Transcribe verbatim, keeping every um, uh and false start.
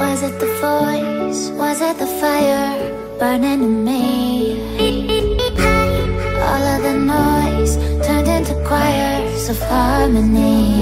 Was it the voice? Was it the fire burning in me? All of the noise turned into choirs of harmony.